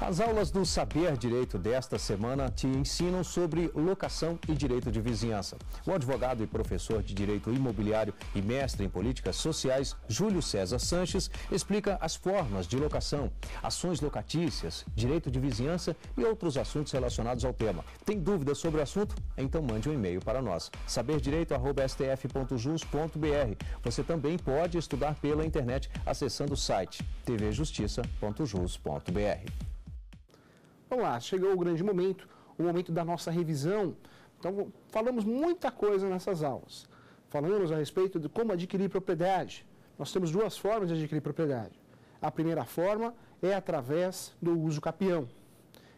As aulas do Saber Direito desta semana te ensinam sobre locação e direito de vizinhança. O advogado e professor de Direito Imobiliário e mestre em Políticas Sociais, Júlio César Sanches, explica as formas de locação, ações locatícias, direito de vizinhança e outros assuntos relacionados ao tema. Tem dúvidas sobre o assunto? Então mande um e-mail para nós, saberdireito@stf.jus.br. Você também pode estudar pela internet acessando o site tvjustiça.jus.br. Vamos lá, chegou o grande momento, o momento da nossa revisão. Então, falamos muita coisa nessas aulas. Falamos a respeito de como adquirir propriedade. Nós temos duas formas de adquirir propriedade. A primeira forma é através do usucapião,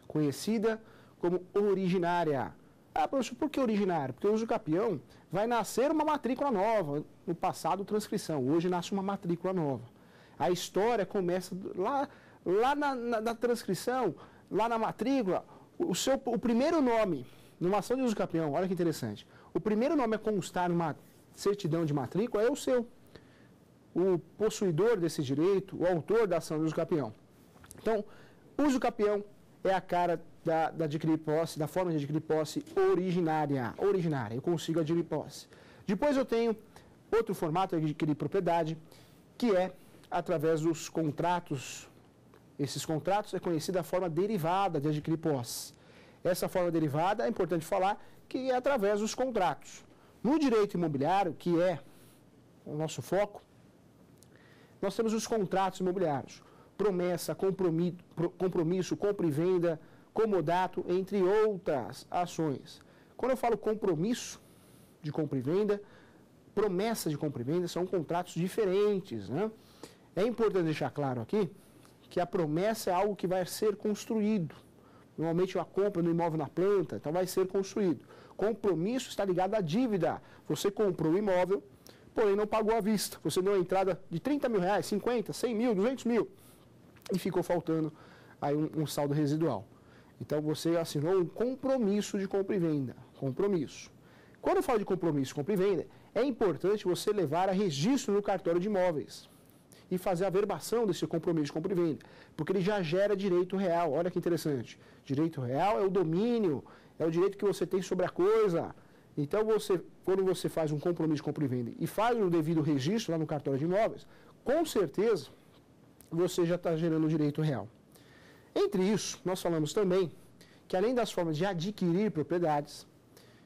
conhecida como originária. Ah, professor, por que originária? Porque o usucapião vai nascer uma matrícula nova. No passado, transcrição. Hoje nasce uma matrícula nova. A história começa lá na transcrição. Lá na matrícula, o primeiro nome, numa ação de usucapião, olha que interessante, o primeiro nome a constar numa certidão de matrícula é o seu. O possuidor desse direito, o autor da ação de usucapião. Então, usucapião é a cara da adquirir posse, da forma de adquirir posse originária. Eu consigo adquirir posse. Depois eu tenho outro formato de adquirir propriedade, que é através dos contratos. Esses contratos é conhecida a forma derivada de adquirir posse. Essa forma derivada, é importante falar, que é através dos contratos. No direito imobiliário, que é o nosso foco, nós temos os contratos imobiliários. Promessa, compromisso, compra e venda, comodato, entre outras ações. Quando eu falo compromisso de compra e venda, promessa de compra e venda são contratos diferentes, né? É importante deixar claro aqui que a promessa é algo que vai ser construído. Normalmente, a compra do imóvel na planta, então vai ser construído. Compromisso está ligado à dívida. Você comprou o imóvel, porém não pagou à vista. Você deu a entrada de 30 mil reais, 50, 100 mil, 200 mil. E ficou faltando aí um saldo residual. Então, você assinou um compromisso de compra e venda. Compromisso. Quando eu falo de compromisso, compra e venda, é importante você levar a registro no cartório de imóveis e fazer a averbação desse compromisso de compra e venda, porque ele já gera direito real. Olha que interessante. Direito real é o domínio, é o direito que você tem sobre a coisa. Então, quando você faz um compromisso de compra e venda e faz o devido registro lá no cartório de imóveis, com certeza você já está gerando direito real. Entre isso, nós falamos também que além das formas de adquirir propriedades,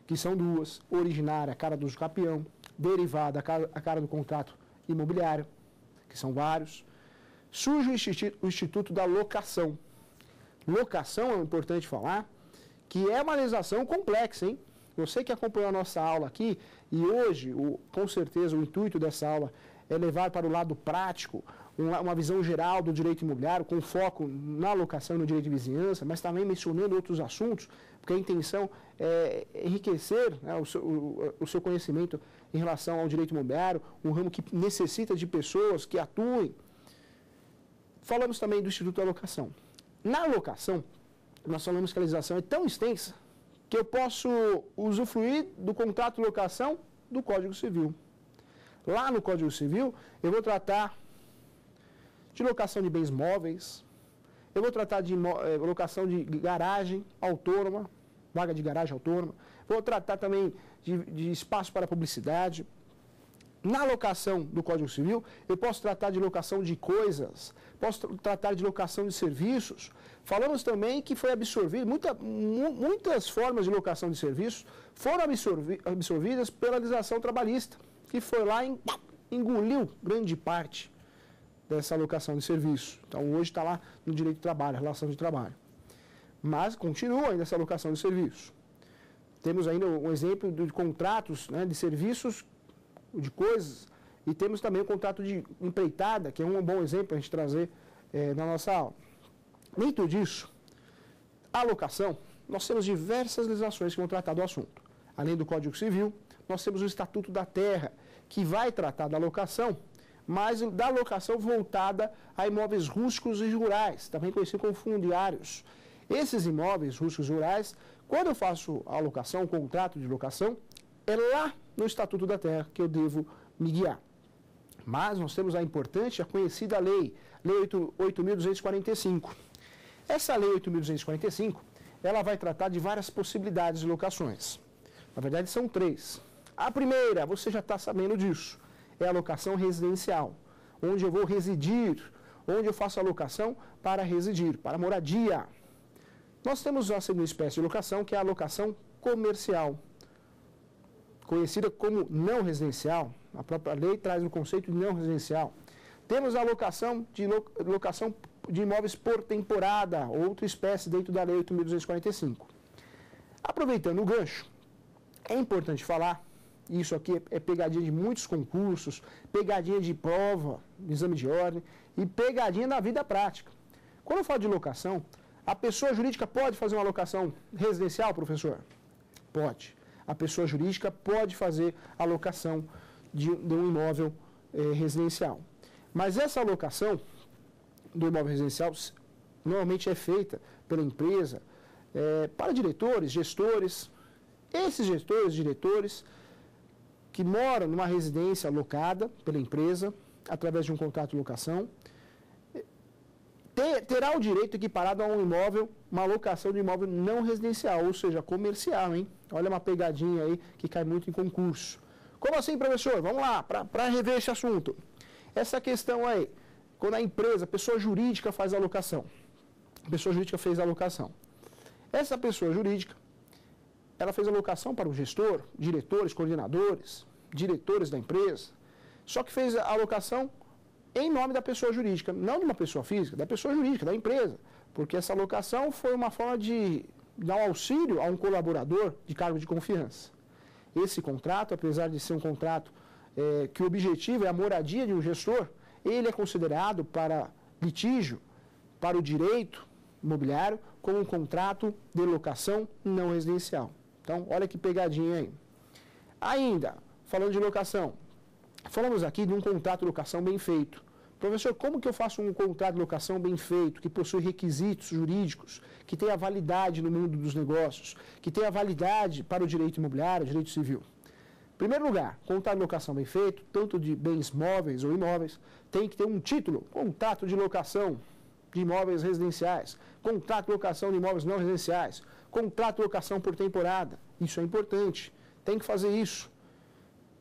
que são duas, originária, a cara do usucapião, derivada, a cara do contrato imobiliário, que são vários, surge o Instituto da Locação. Locação, é importante falar, que é uma legislação complexa, hein? Você que acompanhou a nossa aula aqui, e hoje, com certeza, o intuito dessa aula é levar para o lado prático uma visão geral do direito imobiliário, com foco na locação e no direito de vizinhança, mas também mencionando outros assuntos, porque a intenção é enriquecer, né, o seu conhecimento em relação ao direito imobiliário, um ramo que necessita de pessoas que atuem. Falamos também do Instituto da Locação. Na locação, nós falamos que a legislação é tão extensa que eu posso usufruir do contrato de locação do Código Civil. Lá no Código Civil, eu vou tratar de locação de bens móveis, eu vou tratar de locação de garagem autônoma, vaga de garagem autônoma, vou tratar também de espaço para publicidade. Na locação do Código Civil, eu posso tratar de locação de coisas, posso tratar de locação de serviços. Falamos também que foi absorvido, muitas formas de locação de serviços foram absorvidas pela legislação trabalhista, que foi lá e engoliu grande parte dessa alocação de serviço. Então, hoje está lá no direito de trabalho, relação de trabalho. Mas continua ainda essa alocação de serviço. Temos ainda um exemplo de contratos, né, de serviços, de coisas, e temos também o contrato de empreitada, que é um bom exemplo para a gente trazer na nossa aula. Dentro disso, a alocação, nós temos diversas legislações que vão tratar do assunto. Além do Código Civil, nós temos o Estatuto da Terra, que vai tratar da alocação, mas da locação voltada a imóveis rústicos e rurais, também conhecido como fundiários. Esses imóveis rústicos e rurais, quando eu faço a locação, o contrato de locação, é lá no Estatuto da Terra que eu devo me guiar. Mas nós temos a importante, a conhecida lei, Lei 8.245. Essa Lei 8.245, ela vai tratar de várias possibilidades de locações. Na verdade, são três. A primeira, você já está sabendo disso, é a locação residencial, onde eu vou residir, onde eu faço a locação para residir, para moradia. Nós temos a segunda espécie de locação, que é a locação comercial, conhecida como não residencial. A própria lei traz o conceito de não residencial. Temos a locação de imóveis por temporada, outra espécie dentro da Lei 8.245. Aproveitando o gancho, é importante falar, isso aqui é pegadinha de muitos concursos, pegadinha de prova, exame de ordem e pegadinha na vida prática. Quando eu falo de locação, a pessoa jurídica pode fazer uma locação residencial, professor? Pode. A pessoa jurídica pode fazer a locação de um imóvel residencial. Mas essa locação do imóvel residencial normalmente é feita pela empresa para diretores, gestores. Esses gestores, diretores que moram numa residência alocada pela empresa através de um contrato de locação, terá o direito equiparado a um imóvel, uma locação de imóvel não residencial, ou seja, comercial, hein? Olha uma pegadinha aí que cai muito em concurso. Como assim, professor? Vamos lá, para rever esse assunto. Essa questão aí, quando a empresa, a pessoa jurídica faz a locação. A pessoa jurídica fez a locação. Essa pessoa jurídica, ela fez a locação para o gestor, diretores, coordenadores, diretores da empresa, só que fez a locação em nome da pessoa jurídica, não de uma pessoa física, da pessoa jurídica, da empresa, porque essa locação foi uma forma de dar um auxílio a um colaborador de cargo de confiança. Esse contrato, apesar de ser um contrato que o objetivo é a moradia de um gestor, ele é considerado para litígio, para o direito imobiliário, como um contrato de locação não residencial. Então, olha que pegadinha aí. Ainda, falando de locação, falamos aqui de um contrato de locação bem feito. Professor, como que eu faço um contrato de locação bem feito, que possui requisitos jurídicos, que tenha validade no mundo dos negócios, que tenha validade para o direito imobiliário, direito civil? Em primeiro lugar, contrato de locação bem feito, tanto de bens móveis ou imóveis, tem que ter um título, contrato de locação de imóveis residenciais, contrato de locação de imóveis não residenciais, contrato de locação por temporada. Isso é importante, tem que fazer isso.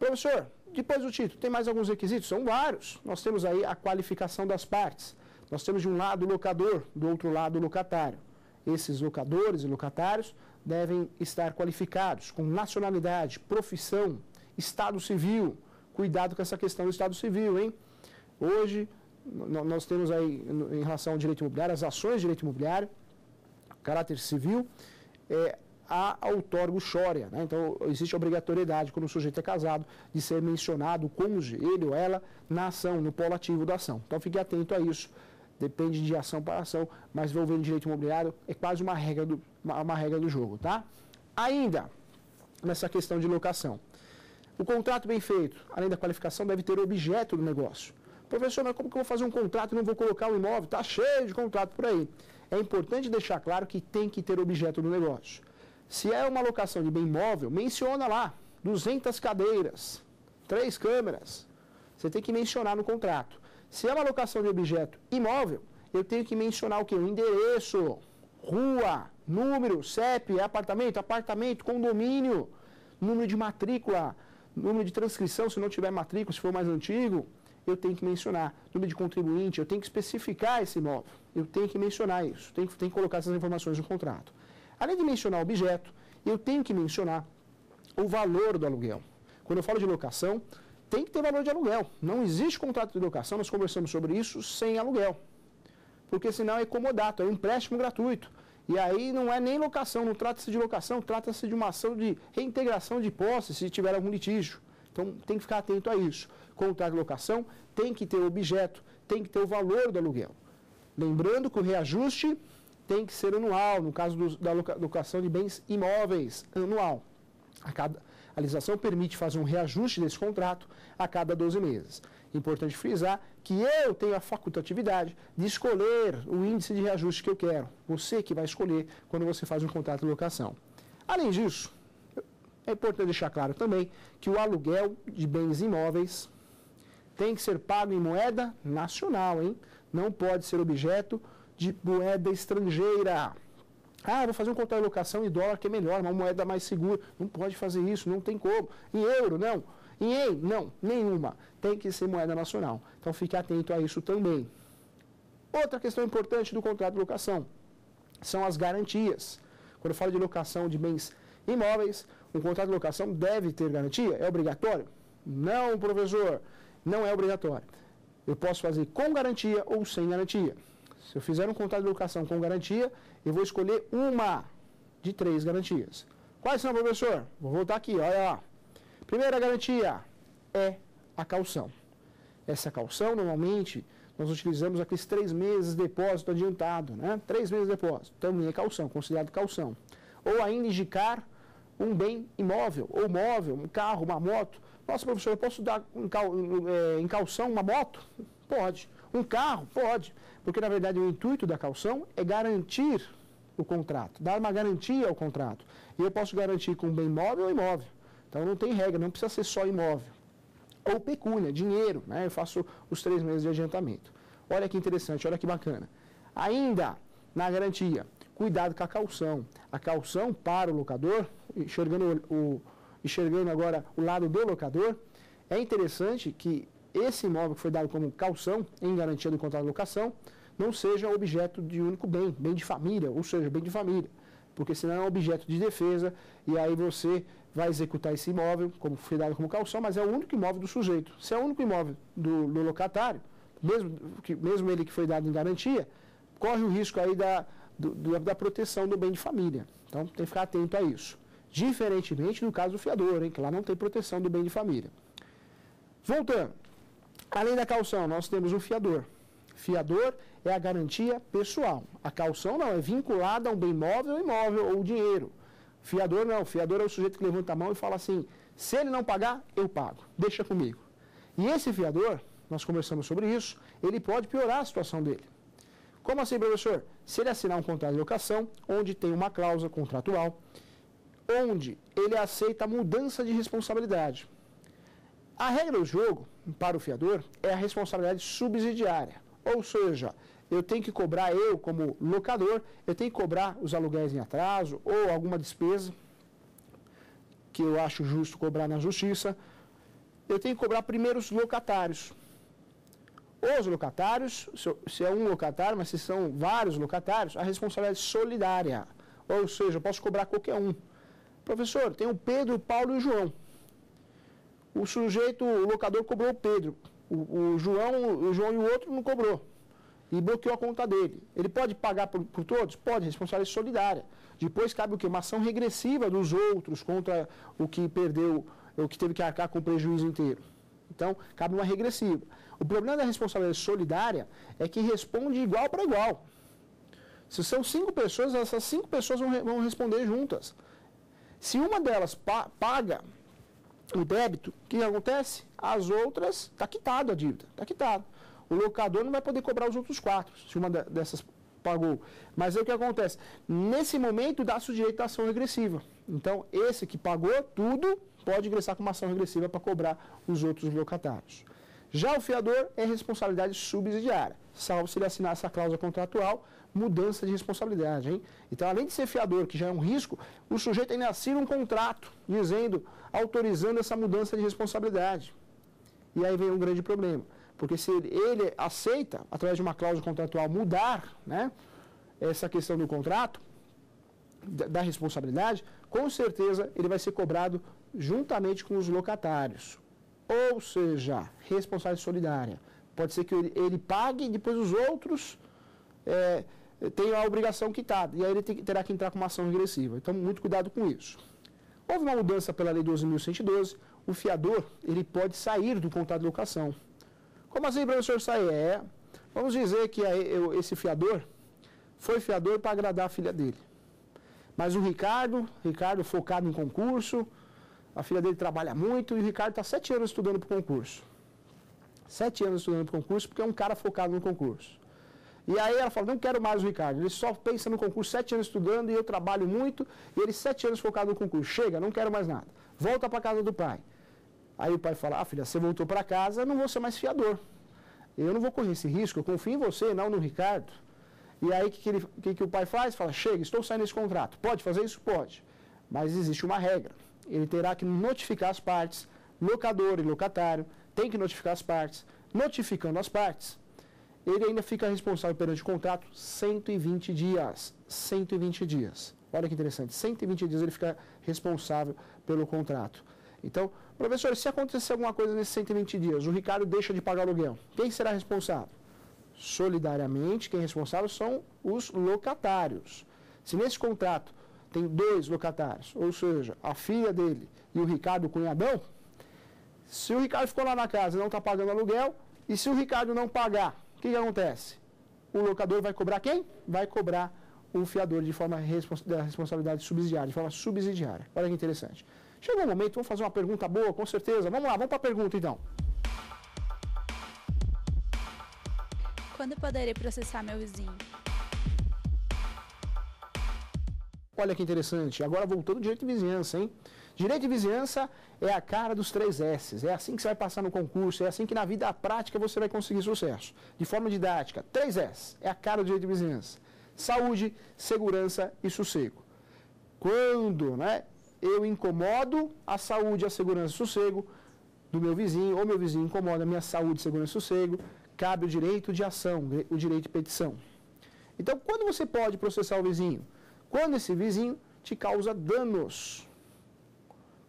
Professor, depois do título, tem mais alguns requisitos? São vários. Nós temos aí a qualificação das partes. Nós temos de um lado o locador, do outro lado o locatário. Esses locadores e locatários devem estar qualificados com nacionalidade, profissão, estado civil. Cuidado com essa questão do estado civil, hein? Hoje, nós temos aí, em relação ao direito imobiliário, as ações de direito imobiliário, caráter civil, a outorgo shorea, né? Então, existe a obrigatoriedade, quando o sujeito é casado, de ser mencionado o cônjuge, ele ou ela, na ação, no polo ativo da ação. Então, fique atento a isso. Depende de ação para ação, mas envolvendo direito imobiliário é quase uma regra do jogo, tá? Ainda, nessa questão de locação. O contrato bem feito, além da qualificação, deve ter o objeto do negócio. Professor, mas como que eu vou fazer um contrato e não vou colocar o imóvel? Está cheio de contrato por aí. É importante deixar claro que tem que ter objeto do negócio. Se é uma locação de bem móvel, menciona lá, 200 cadeiras, 3 câmeras. Você tem que mencionar no contrato. Se é uma locação de objeto imóvel, eu tenho que mencionar o quê? O endereço, rua, número, CEP, apartamento, condomínio, número de matrícula, número de transcrição, se não tiver matrícula, se for mais antigo, eu tenho que mencionar. Número de contribuinte, eu tenho que especificar esse imóvel. Eu tenho que mencionar isso, tenho que colocar essas informações no contrato. Além de mencionar o objeto, eu tenho que mencionar o valor do aluguel. Quando eu falo de locação, tem que ter valor de aluguel. Não existe contrato de locação, nós conversamos sobre isso, sem aluguel. Porque senão é comodato, é um empréstimo gratuito. E aí não é nem locação, não trata-se de locação, trata-se de uma ação de reintegração de posse, se tiver algum litígio. Então tem que ficar atento a isso. Contrato de locação tem que ter o objeto, tem que ter o valor do aluguel. Lembrando que o reajuste tem que ser anual, no caso da locação de bens imóveis, anual. A legislação permite fazer um reajuste desse contrato a cada 12 meses. Importante frisar que eu tenho a facultatividade de escolher o índice de reajuste que eu quero. Você que vai escolher quando você faz um contrato de locação. Além disso, é importante deixar claro também que o aluguel de bens imóveis tem que ser pago em moeda nacional, hein? Não pode ser objeto de moeda estrangeira. Ah, vou fazer um contrato de locação em dólar, que é melhor, uma moeda mais segura. Não pode fazer isso, não tem como. Em euro, não. Em ien, não. Nenhuma. Tem que ser moeda nacional. Então, fique atento a isso também. Outra questão importante do contrato de locação são as garantias. Quando eu falo de locação de bens imóveis, um contrato de locação deve ter garantia? É obrigatório? Não, professor. Não é obrigatório. Eu posso fazer com garantia ou sem garantia. Se eu fizer um contrato de locação com garantia, eu vou escolher uma de 3 garantias. Quais são, professor? Vou voltar aqui, olha lá. Primeira garantia é a caução. Essa caução, normalmente, nós utilizamos aqueles 3 meses de depósito adiantado, né? 3 meses de depósito, também é caução, considerado caução. Ou ainda indicar um bem imóvel, ou móvel, um carro, uma moto. Nossa, professor, eu posso dar em caução uma moto? Pode. Um carro? Pode. Porque, na verdade, o intuito da caução é garantir o contrato, dar uma garantia ao contrato. E eu posso garantir com bem móvel ou imóvel. Então, não tem regra, não precisa ser só imóvel. Ou pecúnia, dinheiro, né? Eu faço os 3 meses de adiantamento. Olha que interessante, olha que bacana. Ainda na garantia, cuidado com a caução. A caução para o locador, enxergando agora o lado do locador, é interessante que esse imóvel que foi dado como caução, em garantia do contrato de locação, não seja objeto de único bem, bem de família, ou seja, bem de família, porque senão é um objeto de defesa, e aí você vai executar esse imóvel, como foi dado como caução, mas é o único imóvel do sujeito. Se é o único imóvel do locatário, mesmo ele que foi dado em garantia, corre o risco aí da proteção do bem de família. Então, tem que ficar atento a isso. Diferentemente do caso do fiador, hein, que lá não tem proteção do bem de família. Voltando. Além da caução, nós temos o fiador. Fiador é a garantia pessoal. A caução não, é vinculada a um bem móvel, imóvel ou dinheiro. Fiador não, fiador é o sujeito que levanta a mão e fala assim, se ele não pagar, eu pago, deixa comigo. E esse fiador, nós conversamos sobre isso, ele pode piorar a situação dele. Como assim, professor? Se ele assinar um contrato de locação, onde tem uma cláusula contratual, onde ele aceita a mudança de responsabilidade. A regra do jogo, para o fiador, é a responsabilidade subsidiária. Ou seja, eu tenho que cobrar, eu como locador, eu tenho que cobrar os aluguéis em atraso ou alguma despesa que eu acho justo cobrar na justiça. Eu tenho que cobrar primeiro os locatários. Os locatários, se é um locatário, mas se são vários locatários, a responsabilidade solidária. Ou seja, eu posso cobrar qualquer um. Professor, tem o Pedro, Paulo e o João. O sujeito, o locador cobrou o Pedro, o João e o outro não cobrou e bloqueou a conta dele. Ele pode pagar por todos? Pode, responsabilidade solidária. Depois cabe o quê? Uma ação regressiva dos outros contra o que perdeu, o que teve que arcar com o prejuízo inteiro. Então, cabe uma regressiva. O problema da responsabilidade solidária é que responde igual para igual. Se são 5 pessoas, essas 5 pessoas vão responder juntas. Se uma delas paga o débito, o que acontece? As outras, está quitada a dívida, está quitado. O locador não vai poder cobrar os outros 4, se uma dessas pagou. Mas aí o que acontece? Nesse momento dá-se o direito à ação regressiva. Então, esse que pagou tudo, pode ingressar com uma ação regressiva para cobrar os outros locatários. Já o fiador é responsabilidade subsidiária, salvo se ele assinar essa cláusula contratual, mudança de responsabilidade, hein? Então, além de ser fiador, que já é um risco, o sujeito ainda assina um contrato dizendo, autorizando essa mudança de responsabilidade. E aí vem um grande problema, porque se ele aceita, através de uma cláusula contratual, mudar, né, essa questão do contrato, da responsabilidade, com certeza ele vai ser cobrado juntamente com os locatários. Ou seja, responsabilidade solidária. Pode ser que ele pague e depois os outros tenham a obrigação quitada. E aí ele terá que entrar com uma ação regressiva. Então, muito cuidado com isso. Houve uma mudança pela Lei 12.112. O fiador, ele pode sair do contrato de locação. Como assim, professor, sair? Vamos dizer que esse fiador foi fiador para agradar a filha dele. Mas o Ricardo focado em concurso... A filha dele trabalha muito e o Ricardo está 7 anos estudando para o concurso. 7 anos estudando para o concurso porque é um cara focado no concurso. E aí ela fala, não quero mais o Ricardo, ele só pensa no concurso, 7 anos estudando e eu trabalho muito, e ele 7 anos focado no concurso. Chega, não quero mais nada. Volta para casa do pai. Aí o pai fala, filha, você voltou para casa, não vou ser mais fiador. Eu não vou correr esse risco, eu confio em você, não no Ricardo. E aí, o que o pai faz? Fala, chega, estou saindo desse contrato. Pode fazer isso? Pode. Mas existe uma regra. Ele terá que notificar as partes, locador e locatário, tem que notificar as partes. Notificando as partes, ele ainda fica responsável perante o contrato 120 dias. 120 dias. Olha que interessante, 120 dias ele fica responsável pelo contrato. Então, professor, se acontecer alguma coisa nesses 120 dias, o Ricardo deixa de pagar aluguel, quem será responsável? Solidariamente, quem é responsável são os locatários. Se nesse contrato tem dois locatários, ou seja, a filha dele e o Ricardo, o cunhadão, se o Ricardo ficou lá na casa e não está pagando aluguel, e se o Ricardo não pagar, o que acontece? O locador vai cobrar quem? Vai cobrar o fiador de forma da responsabilidade subsidiária, de forma subsidiária. Olha que interessante. Chegou um momento, vamos fazer uma pergunta boa, com certeza. Vamos lá, vamos para a pergunta então. Quando poderei processar meu vizinho? Olha que interessante. Agora voltando ao direito de vizinhança, hein? Direito de vizinhança é a cara dos 3 S's. É assim que você vai passar no concurso, é assim que na vida prática você vai conseguir sucesso. De forma didática, 3 S's é a cara do direito de vizinhança. Saúde, segurança e sossego. Quando, né, eu incomodo a saúde, a segurança e sossego do meu vizinho, ou meu vizinho incomoda a minha saúde, segurança e sossego, cabe o direito de ação, o direito de petição. Então, quando você pode processar o vizinho? Quando esse vizinho te causa danos.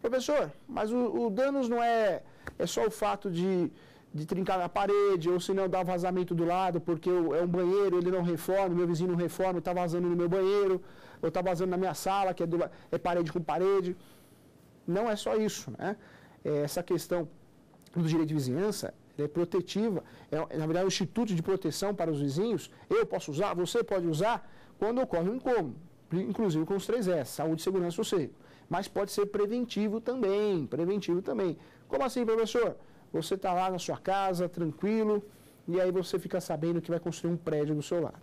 Professor, mas o danos não é só o fato de trincar na parede, ou se não dar vazamento do lado, porque é um banheiro, ele não reforma, meu vizinho não reforma, está vazando no meu banheiro, ou está vazando na minha sala, que é parede com parede. Não é só isso, né? Essa questão do direito de vizinhança é protetiva, na verdade, é um instituto de proteção para os vizinhos. Eu posso usar, você pode usar, quando ocorre um incômodo, inclusive com os 3 S, saúde, segurança e sossego. Mas pode ser preventivo também, Como assim, professor? Você está lá na sua casa, tranquilo, e aí você fica sabendo que vai construir um prédio do seu lado.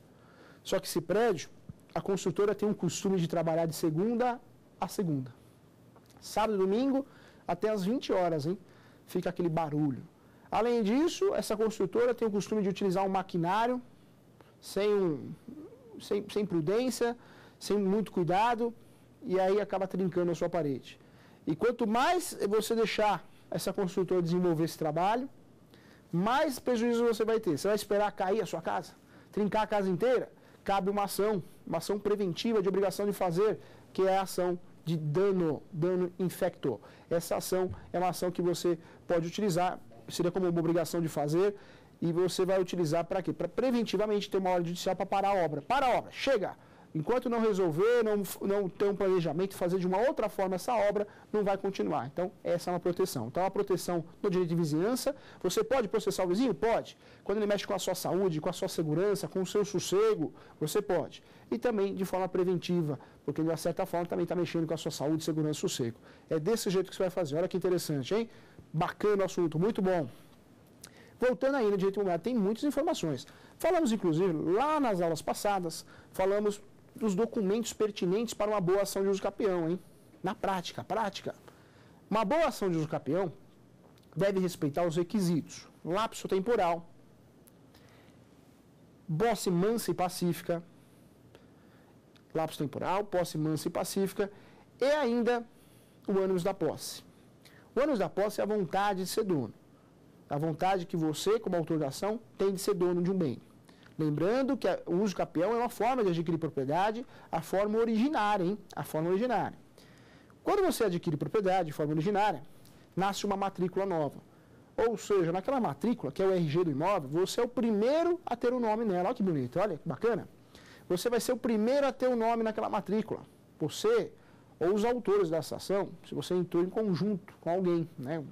Só que esse prédio, a construtora tem um costume de trabalhar de segunda a segunda. Sábado e domingo, até às 20 horas, hein? Fica aquele barulho. Além disso, essa construtora tem o costume de utilizar um maquinário sem prudência, sem muito cuidado, e aí acaba trincando a sua parede. E quanto mais você deixar essa construtora desenvolver esse trabalho, mais prejuízo você vai ter. Você vai esperar cair a sua casa, trincar a casa inteira? Cabe uma ação preventiva de obrigação de fazer, que é a ação de dano infecto. Essa ação é uma ação que você pode utilizar, seria como uma obrigação de fazer, e você vai utilizar para quê? Para preventivamente ter uma ordem judicial para parar a obra. Para a obra, chega! Enquanto não resolver, não ter um planejamento, fazer de uma outra forma essa obra, não vai continuar. Então, essa é uma proteção. Então, a proteção do direito de vizinhança, você pode processar o vizinho? Pode. Quando ele mexe com a sua saúde, com a sua segurança, com o seu sossego, você pode. E também de forma preventiva, porque de uma certa forma também está mexendo com a sua saúde, segurança e sossego. É desse jeito que você vai fazer. Olha que interessante, hein? Bacana o assunto, muito bom. Voltando aí no direito imobiliário, tem muitas informações. Falamos, inclusive, lá nas aulas passadas, falamos dos documentos pertinentes para uma boa ação de usucapião, hein? Na prática. Uma boa ação de usucapião deve respeitar os requisitos: lapso temporal, posse mansa e pacífica, e ainda o ânus da posse. O ânus da posse é a vontade de ser dono, a vontade que você, como autor da ação, tem de ser dono de um bem. Lembrando que o usucapião é uma forma de adquirir propriedade, a forma originária, hein? A forma originária. Quando você adquire propriedade de forma originária, nasce uma matrícula nova. Ou seja, naquela matrícula, que é o RG do imóvel, você é o primeiro a ter o nome nela. Olha que bonito, olha que bacana. Você vai ser o primeiro a ter o nome naquela matrícula. Você, ou os autores dessa ação, se você entrou em conjunto com alguém, né?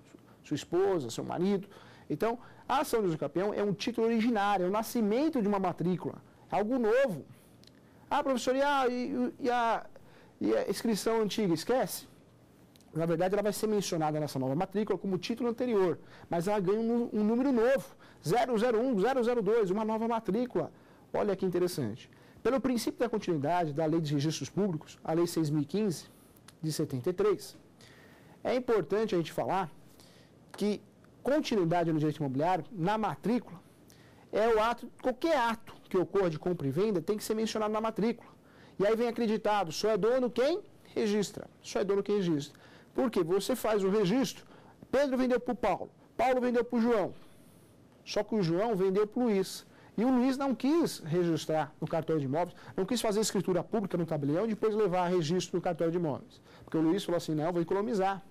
Sua esposa, seu marido. Então, a ação de usucapião é um título originário, é o nascimento de uma matrícula, algo novo. Ah, professor, e a inscrição antiga, esquece? Na verdade, ela vai ser mencionada nessa nova matrícula como título anterior, mas ela ganha um número novo, 001, 002, uma nova matrícula. Olha que interessante. Pelo princípio da continuidade da Lei de Registros Públicos, a Lei 6.015, de 73, é importante a gente falar que continuidade no direito imobiliário, na matrícula, é o ato, qualquer ato que ocorra de compra e venda tem que ser mencionado na matrícula. E aí vem acreditado, só é dono quem registra. Só é dono quem registra. Por quê? Você faz o registro, Pedro vendeu para o Paulo, Paulo vendeu para o João, só que o João vendeu para o Luiz. E o Luiz não quis registrar no cartório de imóveis, não quis fazer escritura pública no tabelião e depois levar registro no cartório de imóveis. Porque o Luiz falou assim, não, eu vou economizar.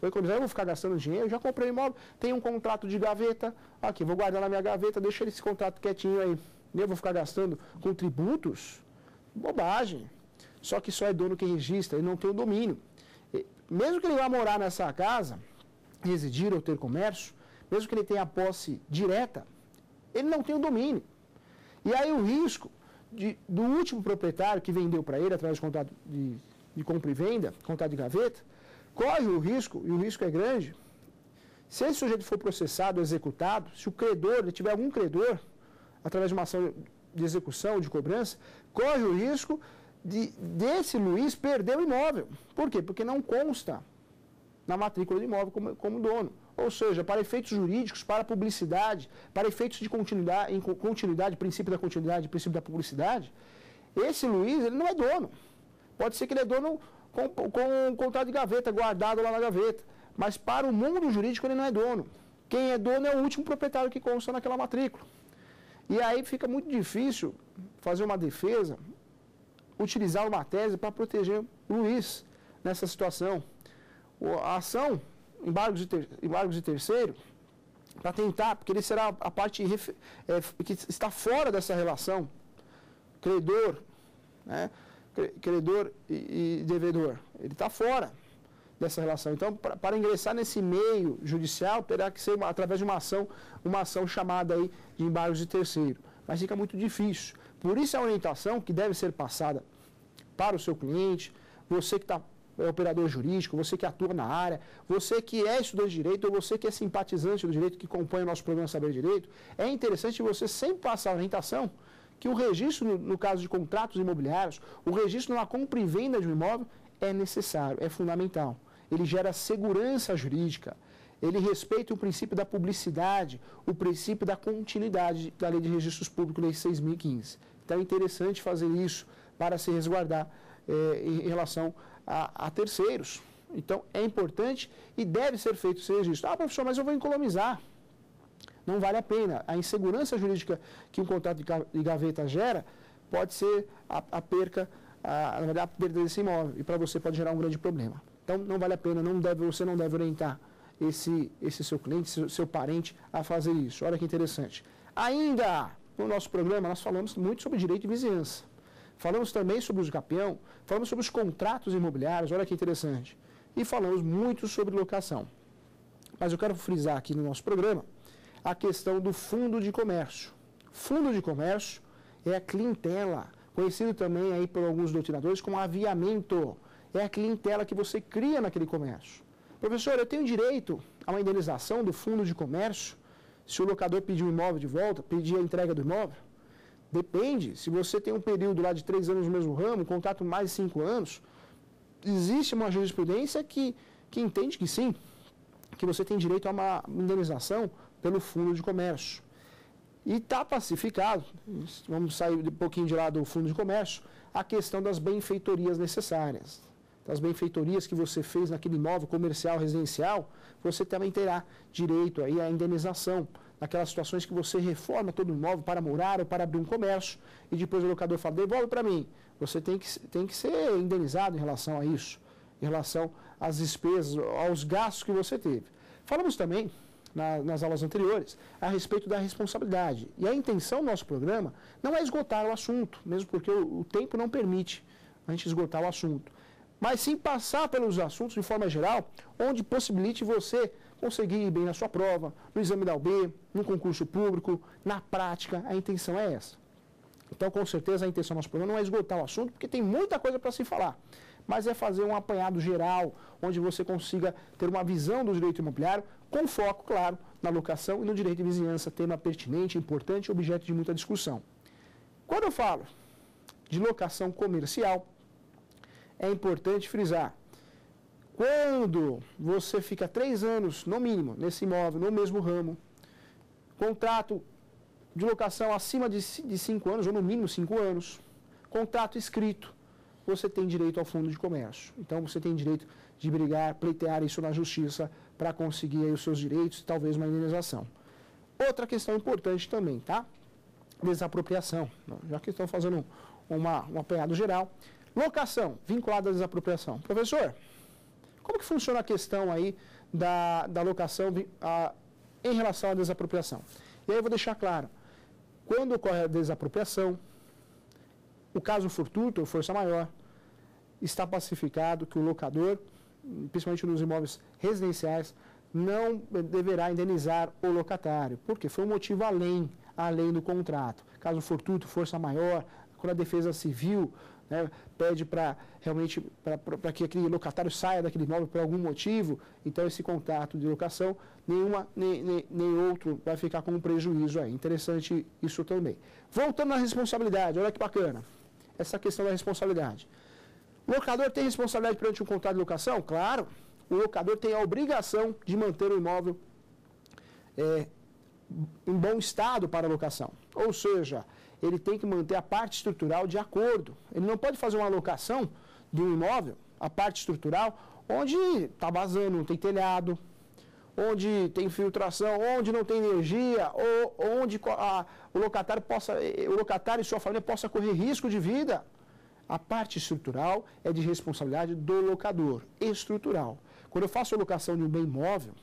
Vou economizar, eu vou ficar gastando dinheiro, eu já comprei imóvel, tenho um contrato de gaveta, aqui, vou guardar na minha gaveta, deixa esse contrato quietinho aí. Eu vou ficar gastando com tributos? Bobagem. Só que só é dono quem registra, ele não tem o domínio. Mesmo que ele vá morar nessa casa, residir ou ter comércio, mesmo que ele tenha a posse direta, ele não tem o domínio. E aí o risco do último proprietário que vendeu para ele, através do contrato de compra e venda, contrato de gaveta, corre o risco, e o risco é grande, se esse sujeito for processado ou executado, se o credor, ele tiver algum credor, através de uma ação de execução, de cobrança, corre o risco desse Luiz perder o imóvel. Por quê? Porque não consta na matrícula do imóvel como dono. Ou seja, para efeitos jurídicos, para publicidade, para efeitos de continuidade, princípio da continuidade, princípio da publicidade, esse Luiz, ele não é dono. Pode ser que ele é dono com um contrato de gaveta, guardado lá na gaveta. Mas para o mundo jurídico, ele não é dono. Quem é dono é o último proprietário que consta naquela matrícula. E aí fica muito difícil fazer uma defesa, utilizar uma tese para proteger o Luiz nessa situação. A ação... embargos de terceiro, para tentar, porque ele será a parte que está fora dessa relação, credor, né? Credor e devedor, ele está fora dessa relação. Então, para ingressar nesse meio judicial, terá que ser através de uma ação chamada aí de embargos de terceiro. Mas fica muito difícil. Por isso, a orientação que deve ser passada para o seu cliente, você que está... é operador jurídico, você que atua na área, você que é estudante de direito ou você que é simpatizante do direito, que acompanha o nosso programa Saber Direito, é interessante você sempre passar a orientação que o registro, no caso de contratos imobiliários, o registro na compra e venda de um imóvel é necessário, é fundamental. Ele gera segurança jurídica, ele respeita o princípio da publicidade, o princípio da continuidade da Lei de Registros Públicos, Lei 6.015. Então é interessante fazer isso para se resguardar em relação a terceiros. Então, é importante e deve ser feito esse registro. Ah, professor, mas eu vou economizar. Não vale a pena. A insegurança jurídica que um contrato de gaveta gera pode ser a perda desse imóvel. E para você pode gerar um grande problema. Então, não vale a pena, você não deve orientar esse seu cliente, seu parente a fazer isso. Olha que interessante. Ainda, no nosso programa, nós falamos muito sobre direito de vizinhança. Falamos também sobre o usucapião, falamos sobre os contratos imobiliários, olha que interessante. E falamos muito sobre locação. Mas eu quero frisar aqui no nosso programa a questão do fundo de comércio. Fundo de comércio é a clientela, conhecido também aí por alguns doutrinadores como aviamento. É a clientela que você cria naquele comércio. Professor, eu tenho direito a uma indenização do fundo de comércio se o locador pedir o imóvel de volta, pedir a entrega do imóvel? Depende, se você tem um período lá de 3 anos no mesmo ramo, um contrato mais de 5 anos, existe uma jurisprudência que entende que sim, que você tem direito a uma indenização pelo fundo de comércio. E está pacificado, vamos sair um pouquinho de lá do fundo de comércio, a questão das benfeitorias necessárias. Das benfeitorias que você fez naquele imóvel comercial, residencial, você também terá direito aí à indenização. Naquelas situações que você reforma todo o imóvel para morar ou para abrir um comércio, e depois o locador fala, devolve para mim. Você tem que ser indenizado em relação a isso, em relação às despesas, aos gastos que você teve. Falamos também, nas aulas anteriores, a respeito da responsabilidade. E a intenção do nosso programa não é esgotar o assunto, mesmo porque o tempo não permite a gente esgotar o assunto. Mas sim passar pelos assuntos de forma geral, onde possibilite você conseguir ir bem na sua prova, no exame da OAB, no concurso público, na prática, a intenção é essa. Então, com certeza, a intenção do nosso programa não é esgotar o assunto, porque tem muita coisa para se falar, mas é fazer um apanhado geral, onde você consiga ter uma visão do direito imobiliário, com foco, claro, na locação e no direito de vizinhança, tema pertinente, importante, objeto de muita discussão. Quando eu falo de locação comercial, é importante frisar, quando você fica 3 anos, no mínimo, nesse imóvel, no mesmo ramo, contrato de locação acima de 5 anos, ou no mínimo 5 anos, contrato escrito, você tem direito ao fundo de comércio. Então, você tem direito de brigar, pleitear isso na justiça para conseguir aí os seus direitos e talvez uma indenização. Outra questão importante também, tá? Desapropriação, já que estão fazendo um apanhado geral. Locação vinculada à desapropriação. Professor, como que funciona a questão aí da locação em relação à desapropriação? E aí eu vou deixar claro, quando ocorre a desapropriação, o caso fortuito ou força maior, está pacificado que o locador, principalmente nos imóveis residenciais, não deverá indenizar o locatário, porque foi um motivo além do contrato. Caso fortuito, força maior, quando a defesa civil, né, pede para que aquele locatário saia daquele imóvel por algum motivo, então esse contrato de locação, nem outro vai ficar com um prejuízo aí. Interessante isso também. Voltando à responsabilidade, olha que bacana, essa questão da responsabilidade. O locador tem responsabilidade perante um contrato de locação? Claro, o locador tem a obrigação de manter o imóvel em bom estado para a locação. Ou seja, ele tem que manter a parte estrutural de acordo. Ele não pode fazer uma locação de um imóvel, a parte estrutural, onde está vazando, não tem telhado, onde tem infiltração, onde não tem energia, ou onde o locatário e sua família possa correr risco de vida. A parte estrutural é de responsabilidade do locador, estrutural. Quando eu faço a locação de um bem móvel,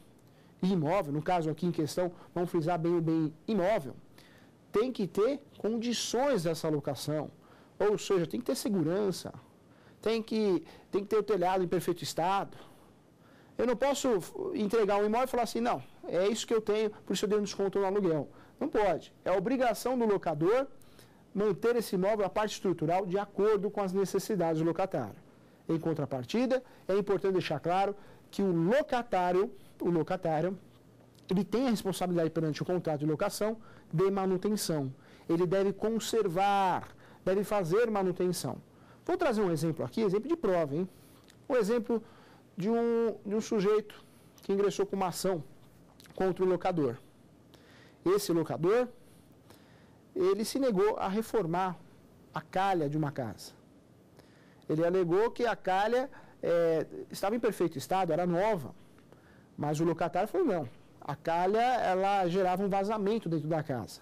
imóvel, no caso aqui em questão, vamos frisar bem o bem imóvel, tem que ter condições dessa locação, ou seja, tem que ter segurança, tem que ter o telhado em perfeito estado. Eu não posso entregar um imóvel e falar assim, não, é isso que eu tenho, por isso eu dei um desconto no aluguel. Não pode, é a obrigação do locador manter esse imóvel, a parte estrutural, de acordo com as necessidades do locatário. Em contrapartida, é importante deixar claro que o locatário, ele tem a responsabilidade perante o contrato de locação de manutenção. Ele deve conservar, deve fazer manutenção. Vou trazer um exemplo aqui, exemplo de prova, hein? Um exemplo de um sujeito que ingressou com uma ação contra o locador. Esse locador, ele se negou a reformar a calha de uma casa. Ele alegou que a calha estava em perfeito estado, era nova, mas o locatário falou não. A calha, ela gerava um vazamento dentro da casa.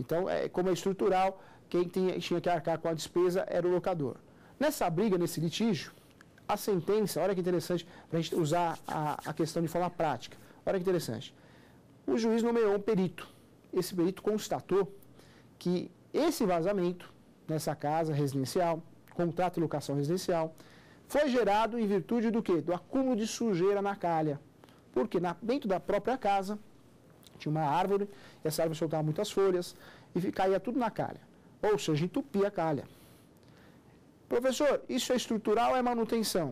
Então, como é estrutural, quem tinha que arcar com a despesa era o locador. Nessa briga, nesse litígio, a sentença, olha que interessante, para a gente usar a questão de forma prática, olha que interessante. O juiz nomeou um perito. Esse perito constatou que esse vazamento nessa casa residencial, contrato de locação residencial, foi gerado em virtude do quê? Do acúmulo de sujeira na calha. Porque dentro da própria casa tinha uma árvore, e essa árvore soltava muitas folhas e caía tudo na calha. Ou seja, entupia a calha. Professor, isso é estrutural ou é manutenção?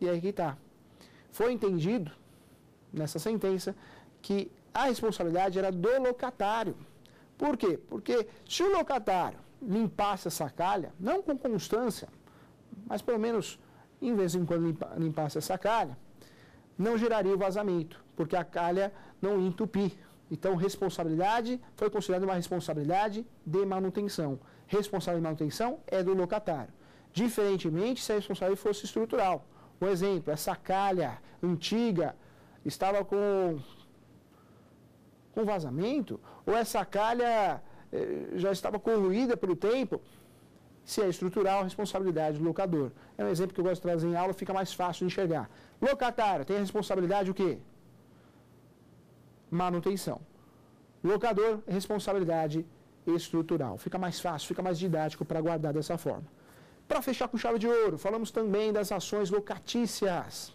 E aí que está. Foi entendido nessa sentença que a responsabilidade era do locatário. Por quê? Porque se o locatário limpasse essa calha, não com constância, mas pelo menos em vez em quando limpasse essa calha, não geraria o vazamento, porque a calha não ia entupir. Então, responsabilidade foi considerada uma responsabilidade de manutenção. Responsável de manutenção é do locatário. Diferentemente, se a responsabilidade fosse estrutural. Um exemplo, essa calha antiga estava com vazamento, ou essa calha já estava corroída pelo tempo, se é estrutural, responsabilidade do locador. É um exemplo que eu gosto de trazer em aula, fica mais fácil de enxergar. Locatário tem a responsabilidade o quê? Manutenção. Locador, responsabilidade estrutural. Fica mais fácil, fica mais didático para guardar dessa forma. Para fechar com chave de ouro, falamos também das ações locatícias.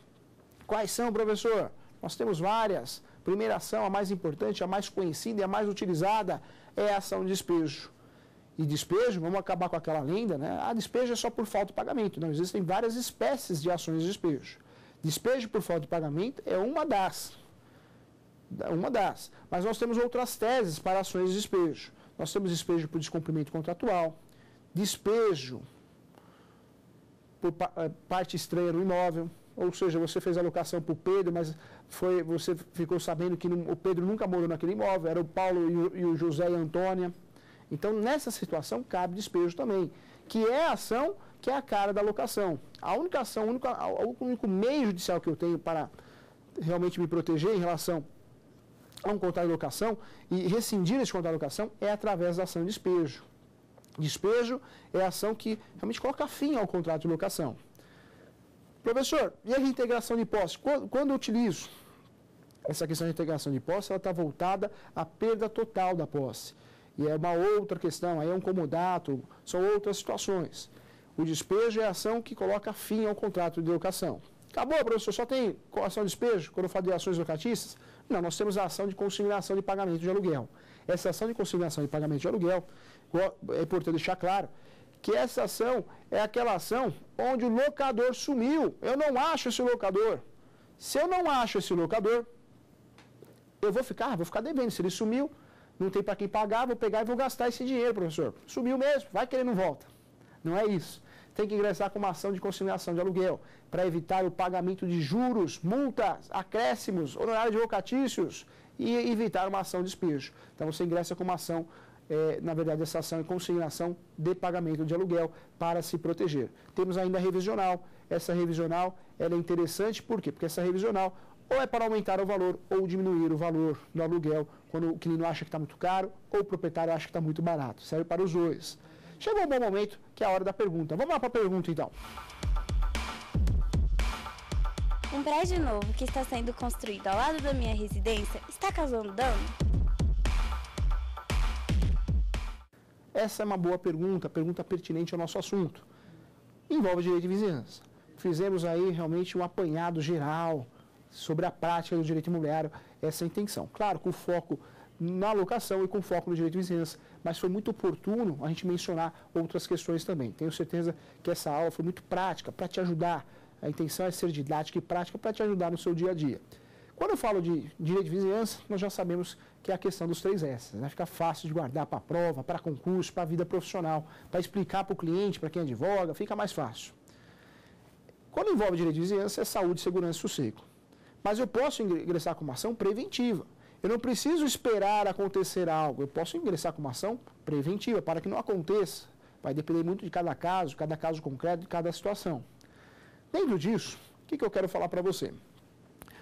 Quais são, professor? Nós temos várias. Primeira ação, a mais importante, a mais conhecida e a mais utilizada é a ação de despejo. E despejo, vamos acabar com aquela lenda, né? Ah, despejo é só por falta de pagamento. Não, existem várias espécies de ações de despejo. Despejo por falta de pagamento é uma das. Mas nós temos outras teses para ações de despejo. Nós temos despejo por descumprimento contratual, despejo por parte estranha no imóvel, Ou seja, você fez a locação para o Pedro, mas você ficou sabendo que o Pedro nunca morou naquele imóvel, era o Paulo e o José e a Antônia. Então, nessa situação, cabe despejo também, que é a ação que é a cara da locação. A única ação, o único meio judicial que eu tenho para realmente me proteger em relação a um contrato de locação e rescindir esse contrato de locação é através da ação de despejo. Despejo é a ação que realmente coloca fim ao contrato de locação. Professor, e a reintegração de posse? Quando eu utilizo essa questão de reintegração de posse, ela está voltada à perda total da posse. E é uma outra questão, aí é um comodato, são outras situações. O despejo é a ação que coloca fim ao contrato de locação. Acabou, professor, só tem ação de despejo quando eu falo de ações locatícias? Não, nós temos a ação de consignação de pagamento de aluguel. Essa ação de consignação de pagamento de aluguel, é importante deixar claro que essa ação é aquela ação onde o locador sumiu. Eu não acho esse locador. Se eu não acho esse locador, eu vou ficar devendo. Se ele sumiu, não tem para quem pagar, vou pegar e vou gastar esse dinheiro, professor. Sumiu mesmo, vai que ele não volta. Não é isso. Tem que ingressar com uma ação de consignação de aluguel para evitar o pagamento de juros, multas, acréscimos, honorários locatícios e evitar uma ação de despejo. Então, você ingressa com uma ação, na verdade, essa ação é consignação de pagamento de aluguel para se proteger. Temos ainda a revisional. Essa revisional ela é interessante, por quê? Porque essa revisional ou é para aumentar o valor ou diminuir o valor do aluguel quando o cliente acha que está muito caro ou o proprietário acha que está muito barato. Serve para os dois. Chegou um bom momento, que é a hora da pergunta. Vamos lá para a pergunta, então. Um prédio novo que está sendo construído ao lado da minha residência está causando dano? Essa é uma boa pergunta, pergunta pertinente ao nosso assunto. Envolve direito de vizinhança. Fizemos aí realmente um apanhado geral sobre a prática do direito imobiliário, essa é a intenção. Claro, com foco na locação e com foco no direito de vizinhança, mas foi muito oportuno a gente mencionar outras questões também. Tenho certeza que essa aula foi muito prática, para te ajudar. A intenção é ser didática e prática para te ajudar no seu dia a dia. Quando eu falo de direito de vizinhança, nós já sabemos que é a questão dos 3 S's, né? Fica fácil de guardar para prova, para concurso, para a vida profissional, para explicar para o cliente, para quem advoga, fica mais fácil. Quando envolve direito de vizinhança, é saúde, segurança e sossego. Mas eu posso ingressar com uma ação preventiva. Eu não preciso esperar acontecer algo, eu posso ingressar com uma ação preventiva para que não aconteça. Vai depender muito de cada caso concreto, de cada situação. Dentro disso, o que eu quero falar para você?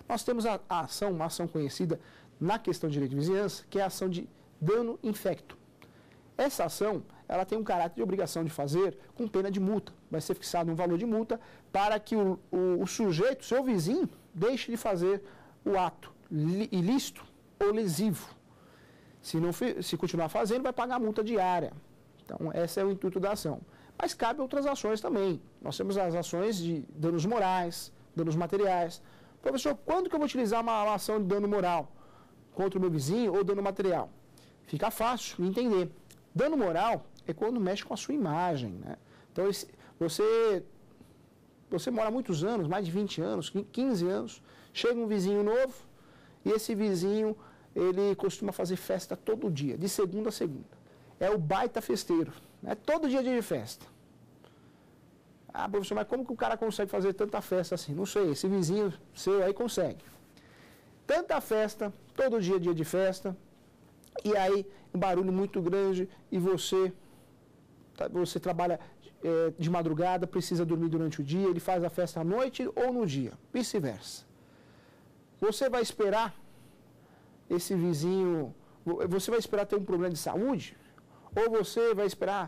Nós temos a ação, uma ação conhecida na questão de direito de vizinhança, que é a ação de dano infecto. Essa ação, ela tem um caráter de obrigação de fazer com pena de multa. Vai ser fixado um valor de multa para que o sujeito, seu vizinho, deixe de fazer o ato ilícito ou lesivo. Se continuar fazendo, vai pagar a multa diária. Então, esse é o intuito da ação. Mas cabe outras ações também. Nós temos as ações de danos morais, danos materiais. Professor, quando que eu vou utilizar uma ação de dano moral contra o meu vizinho ou dano material? Fica fácil de entender. Dano moral é quando mexe com a sua imagem, né? Então, você mora há muitos anos, mais de 20 anos, 15 anos, chega um vizinho novo e esse vizinho, ele costuma fazer festa todo dia, de segunda a segunda. É o baita festeiro, né? Todo dia é dia de festa. Ah, professor, mas como que o cara consegue fazer tanta festa assim? Não sei, esse vizinho seu aí consegue. Tanta festa, todo dia é dia de festa, e aí um barulho muito grande, e você trabalha de madrugada, precisa dormir durante o dia, ele faz a festa à noite ou no dia, vice-versa. Você vai esperar esse vizinho, você vai esperar ter um problema de saúde? Ou você vai esperar